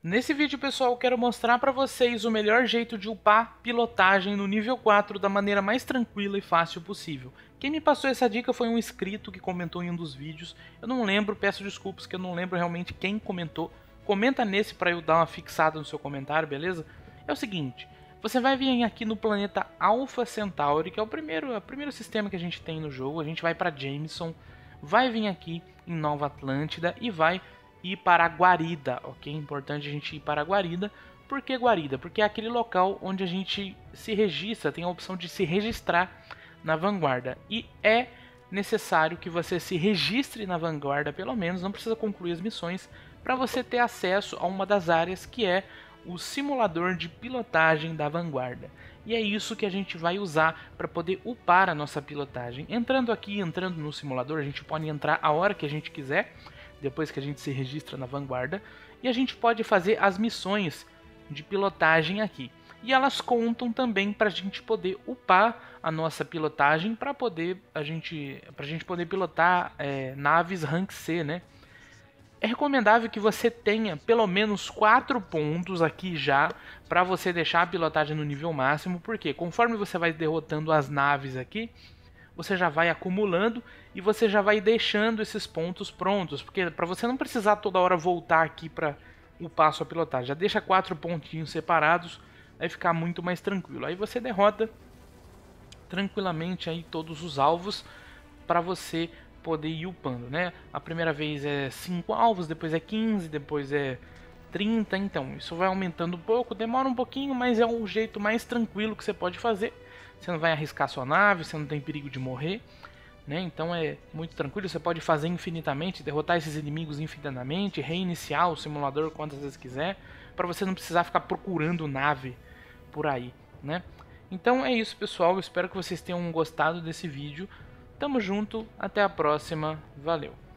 Nesse vídeo, pessoal, eu quero mostrar para vocês o melhor jeito de upar pilotagem no nível 4 da maneira mais tranquila e fácil possível. Quem me passou essa dica foi um inscrito que comentou em um dos vídeos. Eu não lembro, peço desculpas que eu não lembro realmente quem comentou. Comenta nesse para eu dar uma fixada no seu comentário, beleza? É o seguinte, você vai vir aqui no planeta Alpha Centauri, que é o primeiro sistema que a gente tem no jogo. A gente vai para Jameson, vai vir aqui em Nova Atlântida e vai ir para Guarida, ok? Importante a gente ir para Guarida. Por que Guarida? Porque é aquele local onde a gente se registra, tem a opção de se registrar na Vanguarda. E é necessário que você se registre na Vanguarda, pelo menos, não precisa concluir as missões, para você ter acesso a uma das áreas que é o simulador de pilotagem da Vanguarda. E é isso que a gente vai usar para poder upar a nossa pilotagem. Entrando aqui, entrando no simulador, a gente pode entrar a hora que a gente quiser, depois que a gente se registra na Vanguarda, e a gente pode fazer as missões de pilotagem aqui. E elas contam também para a gente poder upar a nossa pilotagem, para poder a gente poder pilotar naves rank C, né? É recomendável que você tenha pelo menos 4 pontos aqui já para você deixar a pilotagem no nível máximo, porque conforme você vai derrotando as naves aqui, você já vai acumulando e você já vai deixando esses pontos prontos, porque para você não precisar toda hora voltar aqui para upar a sua pilotagem, já deixa 4 pontinhos separados, vai ficar muito mais tranquilo. Aí você derrota tranquilamente aí todos os alvos para você poder ir upando, né? A primeira vez é 5 alvos, depois é 15, depois é 30, então isso vai aumentando um pouco, demora um pouquinho, mas é o jeito mais tranquilo que você pode fazer. Você não vai arriscar sua nave, você não tem perigo de morrer, né? Então é muito tranquilo, você pode fazer infinitamente, derrotar esses inimigos infinitamente, reiniciar o simulador quantas vezes quiser, para você não precisar ficar procurando nave por aí, né? Então é isso, pessoal, eu espero que vocês tenham gostado desse vídeo. Tamo junto, até a próxima, valeu!